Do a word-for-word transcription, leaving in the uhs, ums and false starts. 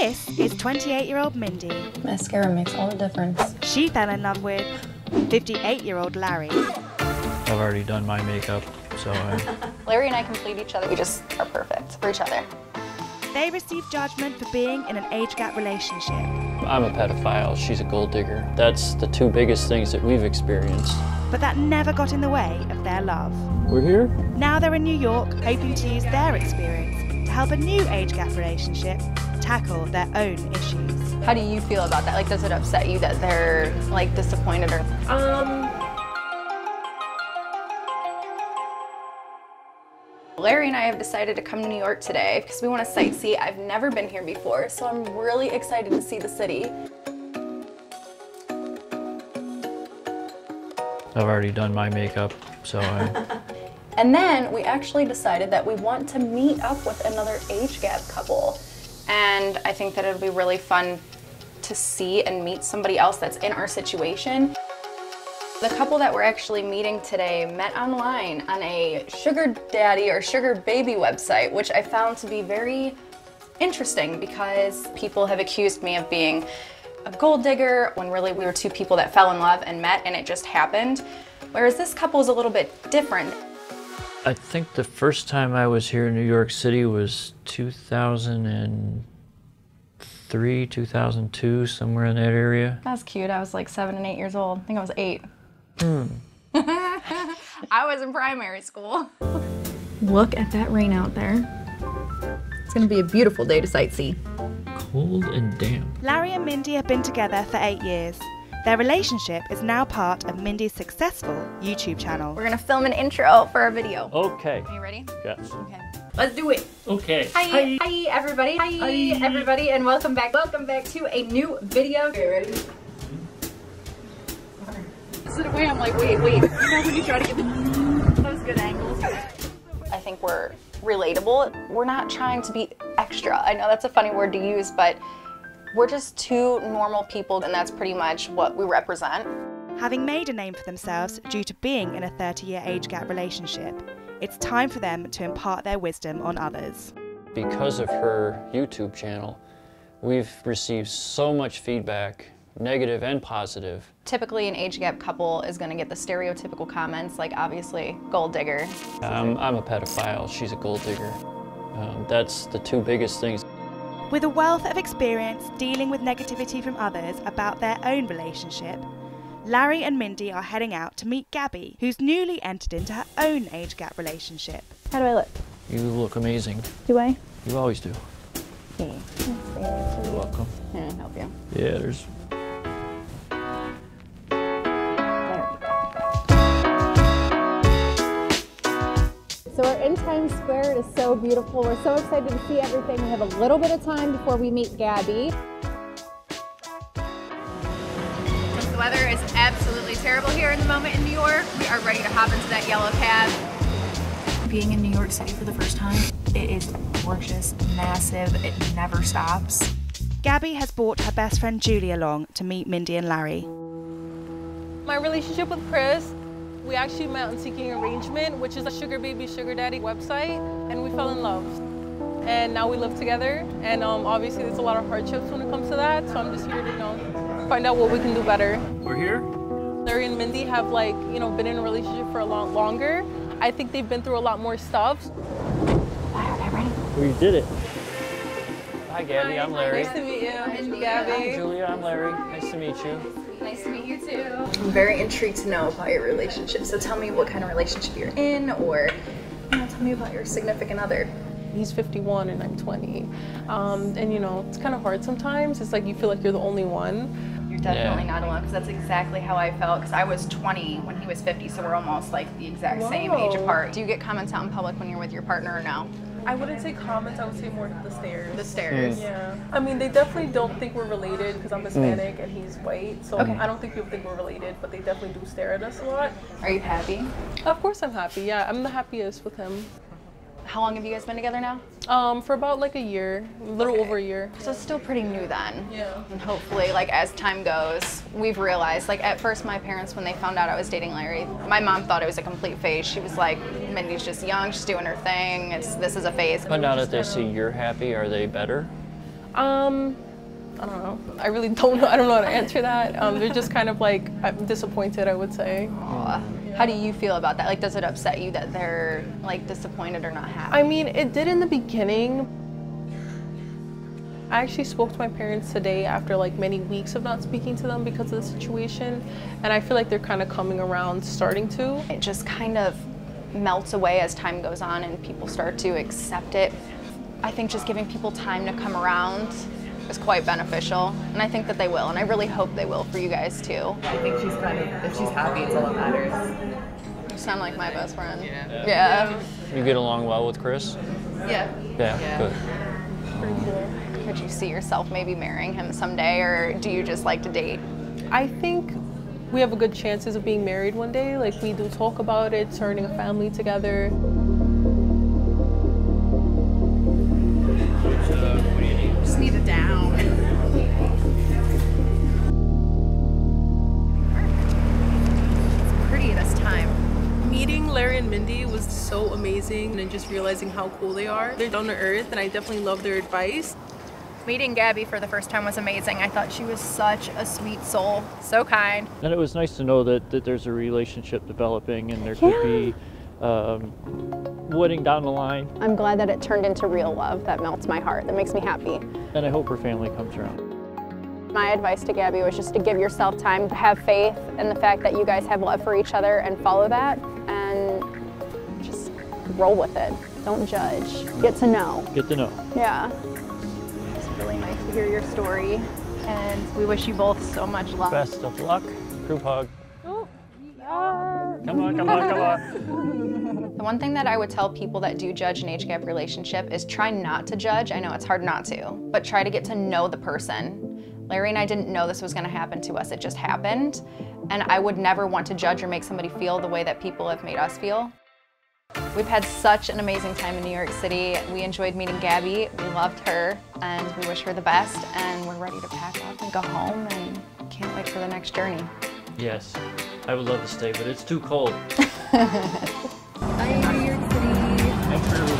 This is twenty-eight-year-old Mindy. Mascara makes all the difference. She fell in love with fifty-eight-year-old Larry. I've already done my makeup, so I... Larry and I complete each other. We just are perfect for each other. They receive judgment for being in an age gap relationship. I'm a pedophile, she's a gold digger. That's the two biggest things that we've experienced. But that never got in the way of their love. We're here? Now they're in New York, hoping to use their experience to help a new age gap relationship tackle their own issues. How do you feel about that? Like, does it upset you that they're, like, disappointed or... Um... Larry and I have decided to come to New York today because we want to sightsee. I've never been here before, so I'm really excited to see the city. I've already done my makeup, so I... And then we actually decided that we want to meet up with another age gap couple. And I think that it'll be really fun to see and meet somebody else that's in our situation. The couple that we're actually meeting today met online on a sugar daddy or sugar baby website, which I found to be very interesting because people have accused me of being a gold digger when really we were two people that fell in love and met and it just happened. Whereas this couple is a little bit different. I think the first time I was here in New York City was two thousand three, two thousand two, somewhere in that area. That was cute. I was like seven and eight years old. I think I was eight. Hmm. I was in primary school. Look at that rain out there. It's gonna be a beautiful day to sightsee. Cold and damp. Larry and Mindy have been together for eight years. Their relationship is now part of Mindy's successful YouTube channel. We're gonna film an intro for our video. Okay. Are you ready? Yes. Okay. Let's do it. Okay. Hi. Hi, Hi everybody. Hi, Hi, everybody, and welcome back. Welcome back to a new video. Okay, ready? Away, I'm like, wait, wait. You know when you try to get the, those good angles? I think we're relatable. We're not trying to be extra. I know that's a funny word to use, but we're just two normal people, and that's pretty much what we represent. Having made a name for themselves due to being in a thirty-year age gap relationship, it's time for them to impart their wisdom on others. Because of her YouTube channel, we've received so much feedback, negative and positive. Typically an age gap couple is going to get the stereotypical comments like, obviously, gold digger. Um, I'm a pedophile, she's a gold digger. Um, that's the two biggest things. With a wealth of experience dealing with negativity from others about their own relationship, Larry and Mindy are heading out to meet Gabi, who's newly entered into her own age gap relationship. How do I look? You look amazing. Do I? You always do. Hey. You're welcome. Can I help you? Yeah, there's... So we're in Times Square, it is so beautiful. We're so excited to see everything. We have a little bit of time before we meet Gabi. Since the weather is absolutely terrible here in the moment in New York, we are ready to hop into that yellow cab. Being in New York City for the first time, it is gorgeous, massive, it never stops. Gabi has brought her best friend Julie along to meet Mindy and Larry. My relationship with Chris, we actually met on Seeking Arrangement, which is a sugar baby, sugar daddy website, and we fell in love. And now we live together, and um, obviously there's a lot of hardships when it comes to that, so I'm just here to, you know, find out what we can do better. We're here? Larry and Mindy have, like, you know, been in a relationship for a lot longer. I think they've been through a lot more stuff. Are ready? We did it. Hi, Gabi, I'm Larry. Nice to meet you. Hi, Julia. Gabi. I'm Julia, I'm Larry. Nice to meet you. Nice to meet you too. I'm very intrigued to know about your relationship. So tell me what kind of relationship you're in, or you know, tell me about your significant other. He's fifty-one and I'm twenty. Um, and you know, it's kind of hard sometimes. It's like you feel like you're the only one. You're definitely yeah. not alone, because that's exactly how I felt. Because I was twenty when he was fifty, so we're almost like the exact Whoa. same age apart. Do you get comments out in public when you're with your partner or no? I wouldn't say comments, I would say more the stares. The stares. Mm. Yeah. I mean, they definitely don't think we're related because I'm Hispanic mm. and he's white, so okay. I don't think people think we're related, but they definitely do stare at us a lot. Are you happy? Of course I'm happy, yeah. I'm the happiest with him. How long have you guys been together now? Um, for about like a year, a little okay. over a year. So it's still pretty new then. Yeah. And hopefully, like as time goes, we've realized, like at first my parents, when they found out I was dating Larry, my mom thought it was a complete phase. She was like, Mindy's just young, she's doing her thing, it's, this is a phase. But now that they see you're happy, are they better? Um, I don't know. I really don't know. I don't know how to answer that. Um, they're just kind of like I'm disappointed, I would say. Aww. How do you feel about that? Like, does it upset you that they're like disappointed or not happy? I mean, it did in the beginning. I actually spoke to my parents today after like many weeks of not speaking to them because of the situation, and I feel like they're kind of coming around, starting to. It just kind of melts away as time goes on and people start to accept it. I think just giving people time to come around is quite beneficial, and I think that they will, and I really hope they will for you guys too. I think she's kind of, if she's happy, it's all that matters. You sound like my best friend. Yeah. Yeah. You get along well with Chris? Yeah. Yeah, yeah. Good. Pretty good. Could you see yourself maybe marrying him someday, or do you just like to date? I think we have a good chances of being married one day. Like, we do talk about it, starting a family together. Just need it down. It's pretty this time. Meeting Larry and Mindy was so amazing, and just realizing how cool they are. They're down to earth, and I definitely love their advice. Meeting Gabi for the first time was amazing. I thought she was such a sweet soul, so kind. And it was nice to know that, that there's a relationship developing, and there yeah. could be Um, wedding down the line. I'm glad that it turned into real love that melts my heart, that makes me happy. And I hope her family comes around. My advice to Gabi was just to give yourself time, have faith in the fact that you guys have love for each other, and follow that, and just roll with it. Don't judge. Get to know. Get to know. Yeah. It's really nice to hear your story, and we wish you both so much luck. Best of luck. Group hug. Oh, yeah. Come on, come on, come on. The one thing that I would tell people that do judge an age gap relationship is try not to judge. I know it's hard not to, but try to get to know the person. Larry and I didn't know this was gonna happen to us, it just happened. And I would never want to judge or make somebody feel the way that people have made us feel. We've had such an amazing time in New York City. We enjoyed meeting Gabi, we loved her, and we wish her the best, and we're ready to pack up and go home, and can't wait for the next journey. Yes, I would love to stay, but it's too cold. Bye, New York City.